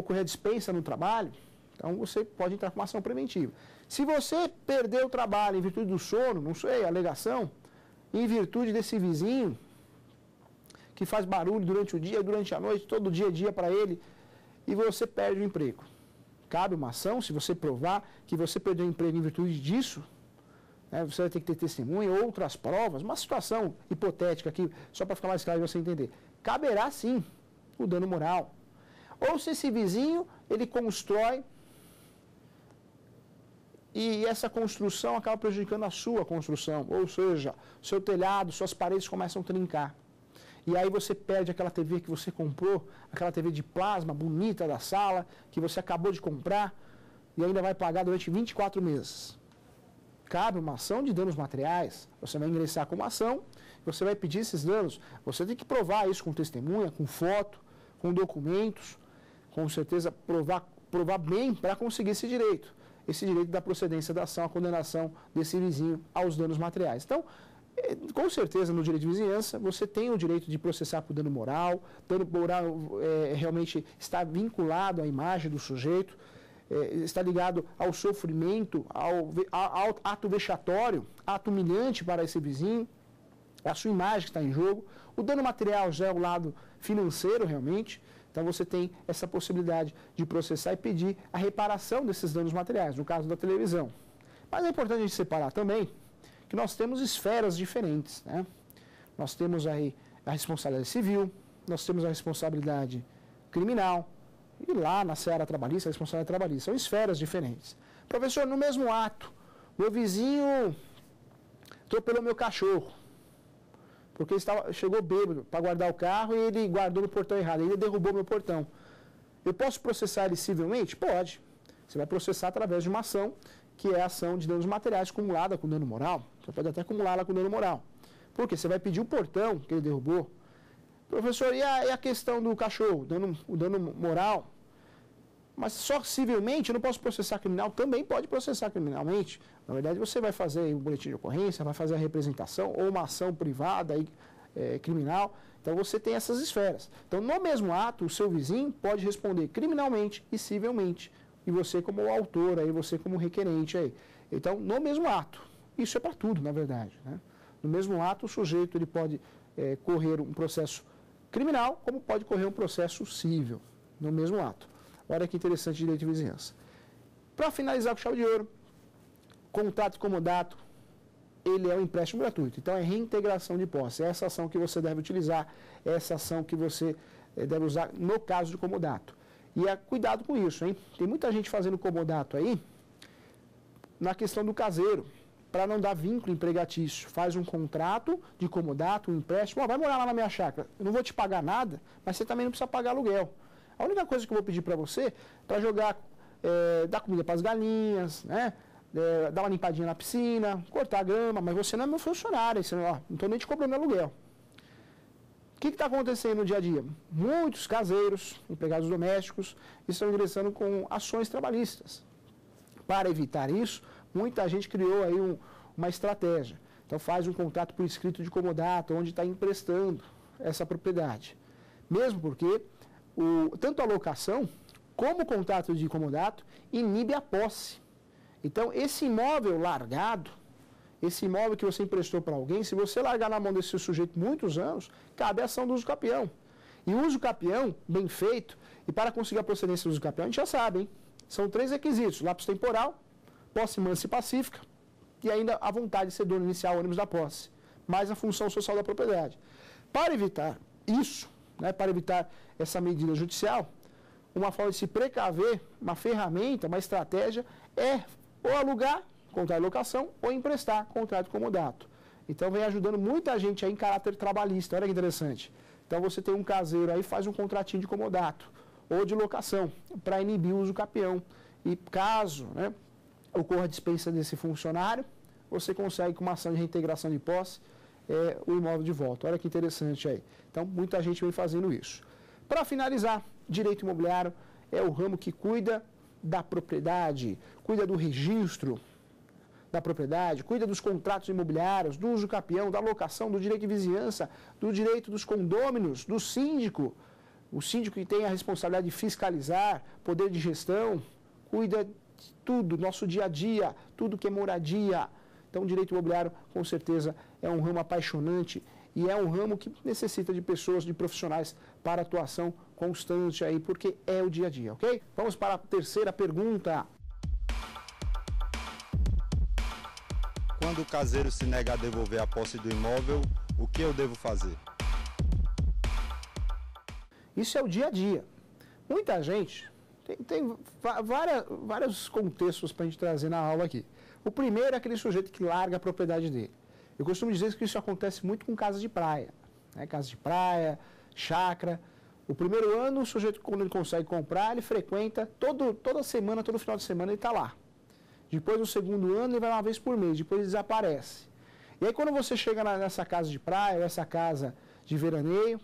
ocorrer dispensa no trabalho? Então, você pode entrar com uma ação preventiva. Se você perder o trabalho em virtude do sono, não sei, alegação, em virtude desse vizinho que faz barulho durante o dia, durante a noite, todo dia é dia para ele, e você perde o emprego. Cabe uma ação, se você provar que você perdeu o emprego em virtude disso, né, você vai ter que ter testemunha, outras provas, uma situação hipotética aqui, só para ficar mais claro e você entender. Caberá, sim, o dano moral. Ou se esse vizinho, ele constrói e essa construção acaba prejudicando a sua construção, ou seja, seu telhado, suas paredes começam a trincar. E aí você perde aquela TV que você comprou, aquela TV de plasma bonita da sala, que você acabou de comprar e ainda vai pagar durante 24 meses. cabe uma ação de danos materiais, você vai ingressar com uma ação, você vai pedir esses danos, você tem que provar isso com testemunha, com foto, com documentos, com certeza provar bem para conseguir esse direito da procedência da ação, a condenação desse vizinho aos danos materiais. Então, com certeza, no direito de vizinhança, você tem o direito de processar por dano moral. Dano moral realmente está vinculado à imagem do sujeito, está ligado ao sofrimento, ao ato vexatório, ato humilhante para esse vizinho, a sua imagem que está em jogo. O dano material já é o lado financeiro, realmente. Então, você tem essa possibilidade de processar e pedir a reparação desses danos materiais, no caso da televisão. Mas é importante a gente separar também que nós temos esferas diferentes, né? Nós temos aí a responsabilidade civil, nós temos a responsabilidade criminal e lá na seara trabalhista, a responsabilidade trabalhista. São esferas diferentes. Professor, no mesmo ato, meu vizinho atropelou meu cachorro, porque ele chegou bêbado para guardar o carro e ele guardou no portão errado, ele derrubou meu portão. Eu posso processar ele civilmente? Pode. Você vai processar através de uma ação, que é a ação de danos materiais acumulada com dano moral. Você pode até acumulá-la com dano moral. Por quê? Você vai pedir o portão que ele derrubou. Professor, e a questão do cachorro, o dano moral? Mas só civilmente, eu não posso processar criminal? Também pode processar criminalmente. Na verdade, você vai fazer um boletim de ocorrência, vai fazer a representação ou uma ação privada criminal. Então, você tem essas esferas. Então, no mesmo ato, o seu vizinho pode responder criminalmente e civilmente. E você como autor, aí você como requerente. Aí. Então, no mesmo ato, isso é para tudo, na verdade, né? No mesmo ato, o sujeito ele pode correr um processo criminal, como pode correr um processo civil, no mesmo ato. Olha que interessante direito de vizinhança. Para finalizar com chave de ouro, contrato comodato, ele é um empréstimo gratuito. Então, é reintegração de posse. É essa ação que você deve utilizar, é essa ação que você deve usar no caso de comodato. E cuidado com isso, hein? Tem muita gente fazendo comodato aí na questão do caseiro, para não dar vínculo empregatício. Faz um contrato de comodato, um empréstimo. Ó, vai morar lá na minha chácara. Eu não vou te pagar nada, mas você também não precisa pagar aluguel. A única coisa que eu vou pedir para você, para jogar, dar comida para as galinhas, né? Dar uma limpadinha na piscina, cortar a grama, mas você não é meu funcionário. Você não, ó, não estou nem te cobrando aluguel. O que está acontecendo no dia a dia? Muitos caseiros, empregados domésticos, estão ingressando com ações trabalhistas. Para evitar isso, muita gente criou aí uma estratégia. Então, faz um contrato por escrito de comodato, onde está emprestando essa propriedade. Mesmo porque tanto a locação como o contrato de comodato inibe a posse. Então, esse imóvel largado, esse imóvel que você emprestou para alguém, se você largar na mão desse sujeito muitos anos, cabe a ação do usucapião. E o usucapião, bem feito, e para conseguir a procedência do usucapião, a gente já sabe, hein? São 3 requisitos: lapso temporal, posse mansa e pacífica, e ainda a vontade de ser dono inicial ônibus da posse, mais a função social da propriedade. Para evitar isso, né, para evitar essa medida judicial, uma forma de se precaver, uma ferramenta, uma estratégia, é ou alugar, contrato de locação, ou emprestar contrato comodato. Então, vem ajudando muita gente aí em caráter trabalhista. Olha que interessante. Então, você tem um caseiro aí, faz um contratinho de comodato ou de locação para inibir o usucapião. E caso, né, ocorra a dispensa desse funcionário, você consegue, com uma ação de reintegração de posse, o imóvel de volta. Olha que interessante aí. Então, muita gente vem fazendo isso. Para finalizar, direito imobiliário é o ramo que cuida da propriedade, cuida do registro da propriedade, cuida dos contratos imobiliários, do usucapião, da locação, do direito de vizinhança, do direito dos condôminos, do síndico. O síndico que tem a responsabilidade de fiscalizar, poder de gestão, cuida de tudo, nosso dia a dia, tudo que é moradia. Então, o direito imobiliário, com certeza, é um ramo apaixonante e é um ramo que necessita de pessoas, de profissionais para atuação constante aí, porque é o dia a dia, ok? Vamos para a terceira pergunta. Quando o caseiro se nega a devolver a posse do imóvel, o que eu devo fazer? Isso é o dia a dia. Muita gente, tem vários contextos para a gente trazer na aula aqui. O primeiro é aquele sujeito que larga a propriedade dele. Eu costumo dizer que isso acontece muito com casa de praia, né? Casa de praia, chácara. O primeiro ano, o sujeito, quando ele consegue comprar, ele frequenta, toda semana, todo final de semana ele está lá. Depois, no segundo ano, ele vai uma vez por mês, depois ele desaparece. E aí, quando você chega nessa casa de praia, ou essa casa de veraneio,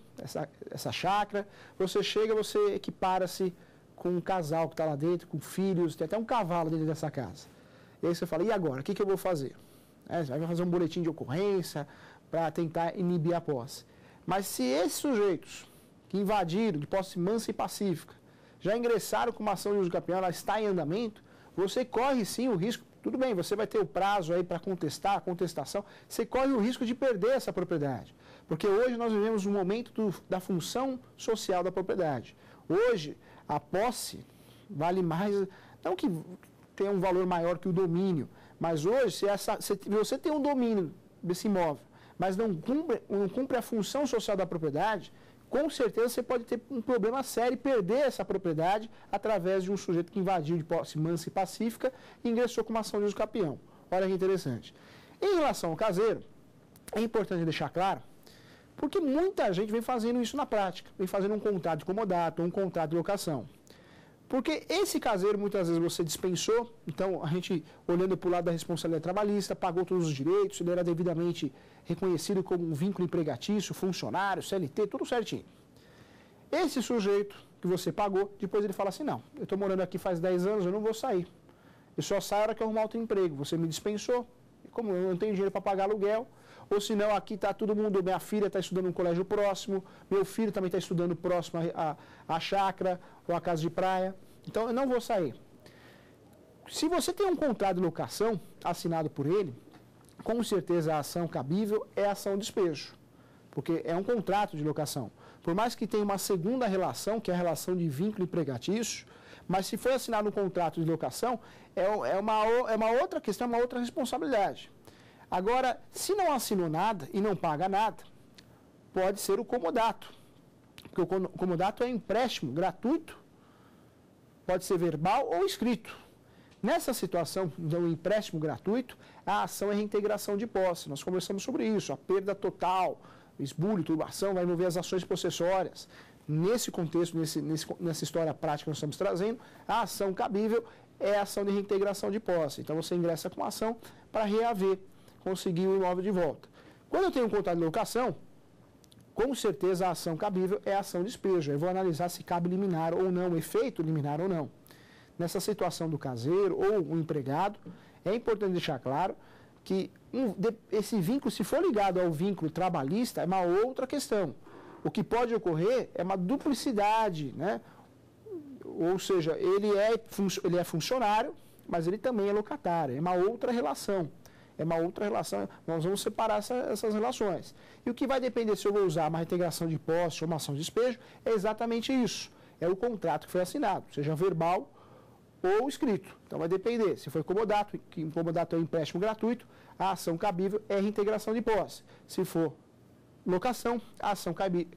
essa chácara, você chega, você equipara-se com um casal que está lá dentro, com filhos, tem até um cavalo dentro dessa casa. E aí você fala, e agora? O que eu vou fazer? Você vai fazer um boletim de ocorrência para tentar inibir a posse. Mas se esses sujeitos que invadiram de posse mansa e pacífica já ingressaram com uma ação de usucapião, ela está em andamento, você corre sim o risco, tudo bem, você vai ter o prazo aí para contestar, a contestação, você corre o risco de perder essa propriedade. Porque hoje nós vivemos um momento da função social da propriedade. Hoje, a posse vale mais, não que tenha um valor maior que o domínio, mas hoje, se você tem um domínio desse imóvel, mas não cumpre a função social da propriedade, com certeza você pode ter um problema sério e perder essa propriedade através de um sujeito que invadiu de posse mansa e pacífica e ingressou com uma ação de usucapião. Olha que interessante. Em relação ao caseiro, é importante deixar claro, porque muita gente vem fazendo isso na prática, vem fazendo um contrato de comodato, um contrato de locação. Porque esse caseiro, muitas vezes, você dispensou, então a gente, olhando para o lado da responsabilidade trabalhista, pagou todos os direitos, ele era devidamente reconhecido como um vínculo empregatício, funcionário, CLT, tudo certinho. Esse sujeito que você pagou, depois ele fala assim, não, eu estou morando aqui faz 10 anos, eu não vou sair. Eu só saio na hora que eu arrumar outro emprego, você me dispensou, e como eu não tenho dinheiro para pagar aluguel, ou senão aqui está todo mundo, minha filha está estudando no colégio próximo, meu filho também está estudando próximo à chácara ou à casa de praia, então eu não vou sair. Se você tem um contrato de locação assinado por ele, com certeza a ação cabível é a ação de despejo, porque é um contrato de locação. Por mais que tenha uma segunda relação, que é a relação de vínculo empregatício, mas se for assinado um contrato de locação, é uma outra questão, é uma outra responsabilidade. Agora, se não assinou nada e não paga nada, pode ser o comodato, porque o comodato é empréstimo gratuito, pode ser verbal ou escrito. Nessa situação do empréstimo gratuito, a ação é reintegração de posse. Nós conversamos sobre isso, a perda total, esbulho, turbação, vai envolver as ações possessórias. Nesse contexto, nessa história prática que nós estamos trazendo, a ação cabível é a ação de reintegração de posse. Então, você ingressa com a ação para reaver, conseguir o imóvel de volta. Quando eu tenho um contrato de locação, com certeza a ação cabível é a ação de despejo. Eu vou analisar se cabe liminar ou não, efeito liminar ou não. Nessa situação do caseiro ou o empregado, é importante deixar claro que esse vínculo, se for ligado ao vínculo trabalhista, é uma outra questão. O que pode ocorrer é uma duplicidade, né? Ou seja, ele é funcionário, mas ele também é locatário, é uma outra relação. É uma outra relação, nós vamos separar essas relações. E o que vai depender se eu vou usar uma reintegração de posse ou uma ação de despejo é exatamente isso. É o contrato que foi assinado, seja verbal ou escrito. Então vai depender, se foi comodato, que comodato é um empréstimo gratuito, a ação cabível é a reintegração de posse. Se for locação, a ação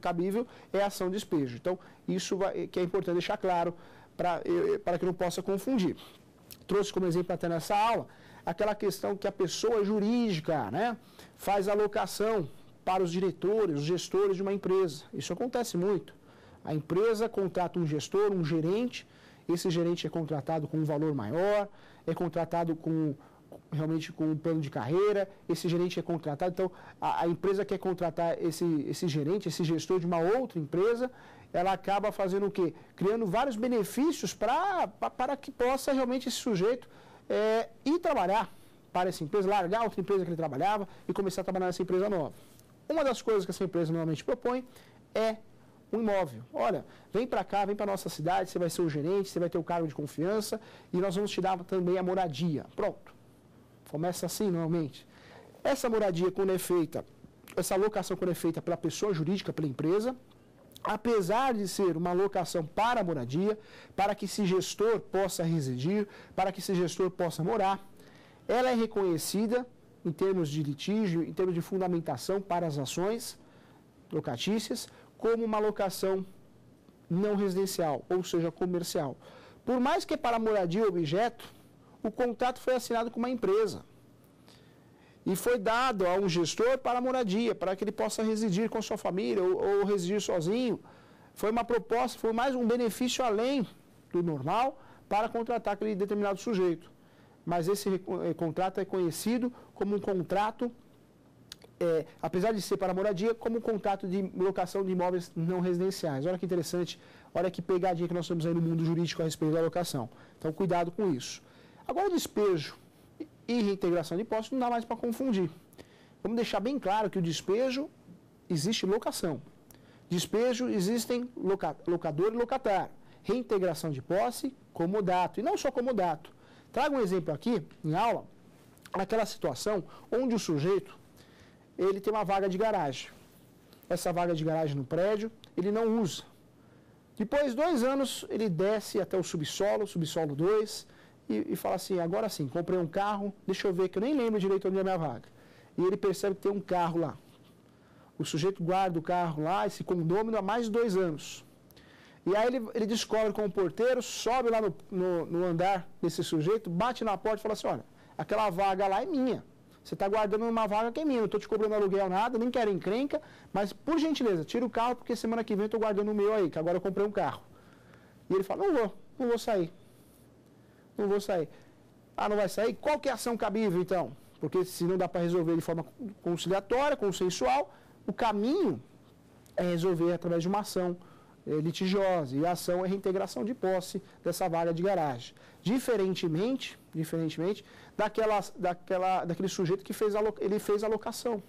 cabível é a ação de despejo. Então isso que é importante deixar claro para que não possa confundir. Trouxe como exemplo até nessa aula aquela questão que a pessoa jurídica, né, faz a locação para os diretores, os gestores de uma empresa. Isso acontece muito. A empresa contrata um gestor, um gerente, esse gerente é contratado com um valor maior, é contratado realmente com um plano de carreira, esse gerente é contratado, então a empresa quer contratar esse gerente, esse gestor de uma outra empresa, ela acaba fazendo o quê? Criando vários benefícios para que possa realmente esse sujeito ir trabalhar para essa empresa, largar a outra empresa que ele trabalhava e começar a trabalhar nessa empresa nova. Uma das coisas que essa empresa normalmente propõe é um imóvel. Olha, vem para cá, vem para a nossa cidade, você vai ser o gerente, você vai ter o cargo de confiança e nós vamos te dar também a moradia. Pronto. Começa assim normalmente. Essa moradia, quando é feita, essa locação quando é feita pela pessoa jurídica, pela empresa, apesar de ser uma locação para a moradia, para que esse gestor possa residir, para que esse gestor possa morar, ela é reconhecida em termos de litígio, em termos de fundamentação para as ações locatícias, como uma locação não residencial, ou seja, comercial. Por mais que para a moradia objeto, o contrato foi assinado com uma empresa e foi dado a um gestor para a moradia, para que ele possa residir com sua família ou residir sozinho. Foi uma proposta, foi mais um benefício além do normal para contratar aquele determinado sujeito. mas esse contrato é conhecido como um contrato, apesar de ser para moradia, como um contrato de locação de imóveis não residenciais. Olha que interessante, olha que pegadinha que nós temos aí no mundo jurídico a respeito da locação. Então, cuidado com isso. Agora, despejo e reintegração de impostos não dá mais para confundir. Vamos deixar bem claro que o despejo existe locação. Despejo existem locador e locatário. Reintegração de posse, comodato. E não só comodato. Trago um exemplo aqui, em aula, naquela situação onde o sujeito ele tem uma vaga de garagem. Essa vaga de garagem no prédio, ele não usa. Depois de 2 anos, ele desce até o subsolo, subsolo 2, e fala assim, agora sim, comprei um carro, deixa eu ver, que eu nem lembro direito onde é a minha vaga. E ele percebe que tem um carro lá. O sujeito guarda o carro lá, esse condômino, há mais de 2 anos. E aí ele descobre com o porteiro, sobe lá no andar desse sujeito, bate na porta e fala assim, olha, aquela vaga lá é minha. Você está guardando uma vaga que é minha, não estou te cobrando aluguel, nada, nem quero encrenca, mas por gentileza, tira o carro, porque semana que vem eu estou guardando o meu aí, que agora eu comprei um carro. E ele fala, não vou sair. Não vou sair. Ah, não vai sair? Qual que é a ação cabível, então? Porque se não dá para resolver de forma conciliatória, consensual, o caminho é resolver através de uma ação litigiosa. E a ação é reintegração de posse dessa vaga de garagem. Diferentemente daquele sujeito que fez a locação.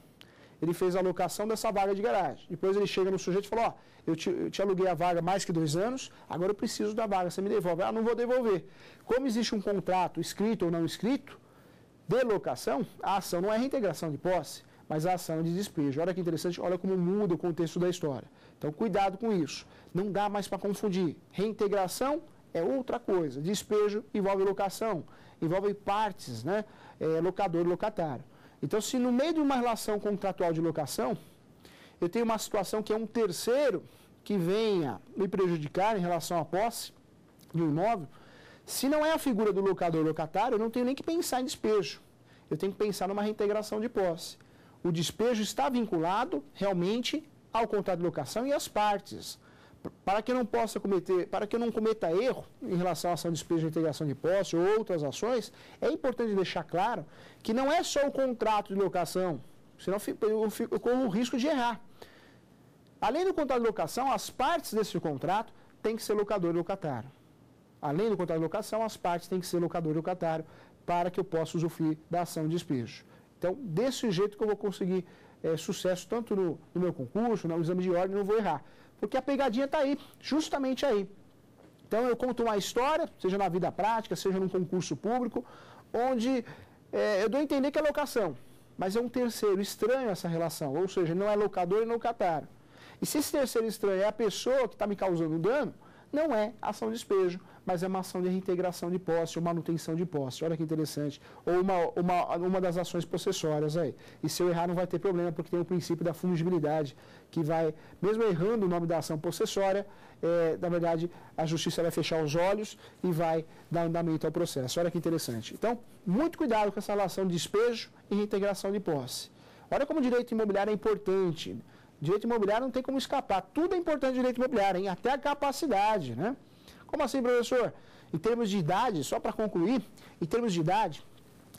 Ele fez a locação dessa vaga de garagem. Depois ele chega no sujeito e fala, ó, eu te aluguei a vaga mais que 2 anos, agora eu preciso da vaga, você me devolve. Ah, não vou devolver. Como existe um contrato escrito ou não escrito de locação, a ação não é reintegração de posse, mas a ação de despejo. Olha que interessante, olha como muda o contexto da história. Então, cuidado com isso. Não dá mais para confundir. Reintegração é outra coisa. Despejo envolve locação, envolve partes, né? Locador e locatário. Então, se no meio de uma relação contratual de locação, eu tenho uma situação que é um terceiro que venha me prejudicar em relação à posse de um imóvel, se não é a figura do locador ou locatário, eu não tenho nem que pensar em despejo. Eu tenho que pensar numa reintegração de posse. O despejo está vinculado realmente ao contrato de locação e às partes. Para que eu não cometa erro em relação à ação de despejo de integração de posse ou outras ações, é importante deixar claro que não é só o contrato de locação, senão eu corro o risco de errar. Além do contrato de locação, as partes desse contrato têm que ser locador e locatário. Além do contrato de locação, as partes têm que ser locador e locatário para que eu possa usufruir da ação de despejo. Então, desse jeito que eu vou conseguir sucesso tanto no meu concurso, no exame de ordem, não vou errar. Porque a pegadinha está aí, justamente aí. Então, eu conto uma história, seja na vida prática, seja num concurso público, onde eu dou a entender que é locação, mas é um terceiro estranho essa relação, ou seja, não é locador e não locatário. E se esse terceiro estranho é a pessoa que está me causando dano, não é ação de despejo, mas é uma ação de reintegração de posse ou manutenção de posse. Olha que interessante. Ou uma das ações possessórias aí. E se eu errar não vai ter problema, porque tem o princípio da fungibilidade, que vai, mesmo errando o nome da ação possessória, na verdade, a justiça vai fechar os olhos e vai dar andamento ao processo. Olha que interessante. Então, muito cuidado com essa relação de despejo e reintegração de posse. Olha como o direito imobiliário é importante. Direito imobiliário não tem como escapar. Tudo é importante no direito imobiliário, hein? Até a capacidade, né? Como assim, professor? Em termos de idade, só para concluir, em termos de idade,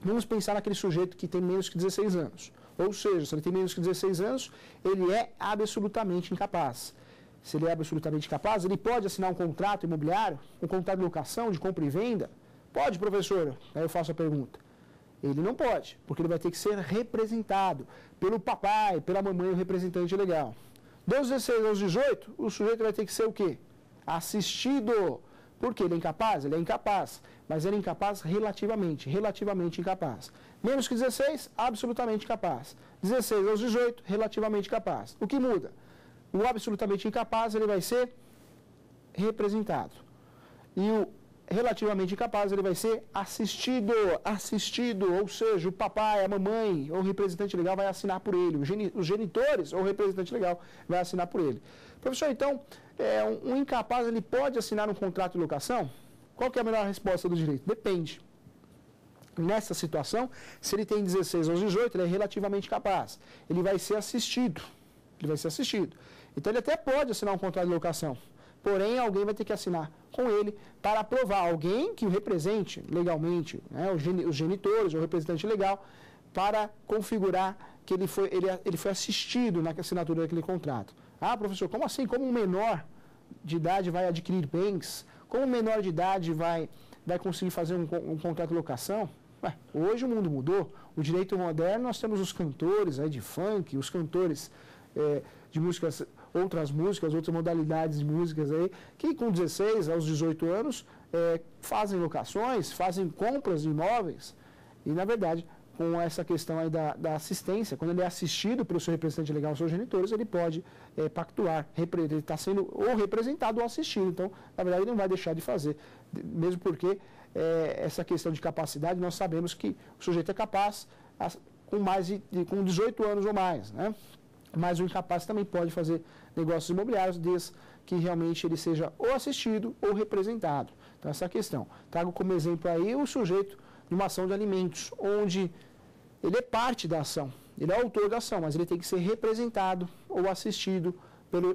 vamos pensar naquele sujeito que tem menos que 16 anos. Ou seja, se ele tem menos que 16 anos, ele é absolutamente incapaz. Se ele é absolutamente incapaz, ele pode assinar um contrato imobiliário, um contrato de locação, de compra e venda? Pode, professor? Aí eu faço a pergunta. Ele não pode, porque ele vai ter que ser representado pelo papai, pela mamãe, o representante legal. Dos 16 aos 18, o sujeito vai ter que ser o quê? Assistido. Porque ele é incapaz? Ele é incapaz. Mas ele é incapaz relativamente incapaz. Menos que 16, absolutamente incapaz. 16 aos 18, relativamente incapaz. O que muda? O absolutamente incapaz, ele vai ser representado. E o relativamente incapaz, ele vai ser assistido, ou seja, o papai, a mamãe, ou o representante legal vai assinar por ele, os genitores, ou o representante legal vai assinar por ele. Professor, então, um incapaz, ele pode assinar um contrato de locação? Qual que é a melhor resposta do direito? Depende. Nessa situação, se ele tem 16 aos 18, ele é relativamente capaz. Ele vai ser assistido. Então, ele até pode assinar um contrato de locação. porém alguém vai ter que assinar com ele para aprovar, alguém que o represente legalmente, né, os genitores, o representante legal, para configurar que ele foi assistido na assinatura daquele contrato. Ah, professor, como assim? Como um menor de idade vai adquirir bens? Como um menor de idade vai conseguir fazer um contrato de locação? Ué, hoje o mundo mudou. O direito moderno, nós temos os cantores aí de funk, os cantores de músicas, outras modalidades de músicas aí, que com 16 aos 18 anos fazem locações, fazem compras de imóveis. E, na verdade, com essa questão aí da assistência, quando ele é assistido pelo seu representante legal, os seus genitores, ele pode pactuar, ele está sendo ou representado ou assistido. Então, na verdade, ele não vai deixar de fazer, mesmo porque essa questão de capacidade, nós sabemos que o sujeito é capaz com 18 anos ou mais, né? Mas o incapaz também pode fazer negócios imobiliários desde que realmente ele seja ou assistido ou representado. Então, essa questão. Trago como exemplo aí o sujeito de uma ação de alimentos, onde ele é parte da ação, ele é autor da ação, mas ele tem que ser representado ou assistido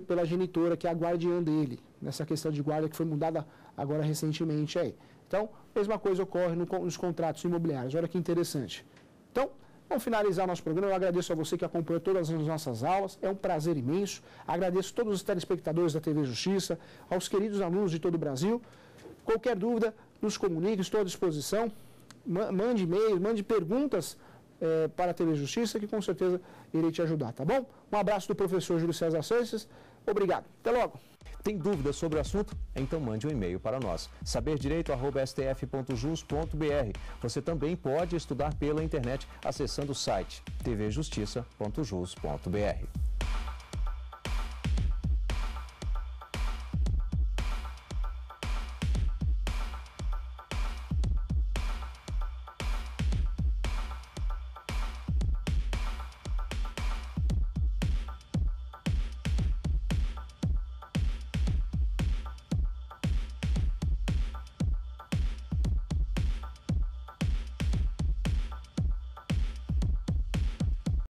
pela genitora, que é a guardiã dele, nessa questão de guarda que foi mudada agora recentemente aí. Então, mesma coisa ocorre nos contratos imobiliários. Olha que interessante. Então, vamos finalizar o nosso programa. Eu agradeço a você que acompanhou todas as nossas aulas. É um prazer imenso. Agradeço a todos os telespectadores da TV Justiça, aos queridos alunos de todo o Brasil. Qualquer dúvida, nos comunique, estou à disposição. Mande e-mail, mande perguntas para a TV Justiça, que com certeza irei te ajudar, tá bom? Um abraço do professor Júlio César Sanches. Obrigado. Até logo. Tem dúvidas sobre o assunto? Então mande um e-mail para nós, saberdireito@stf.jus.br. Você também pode estudar pela internet acessando o site tvjustiça.jus.br.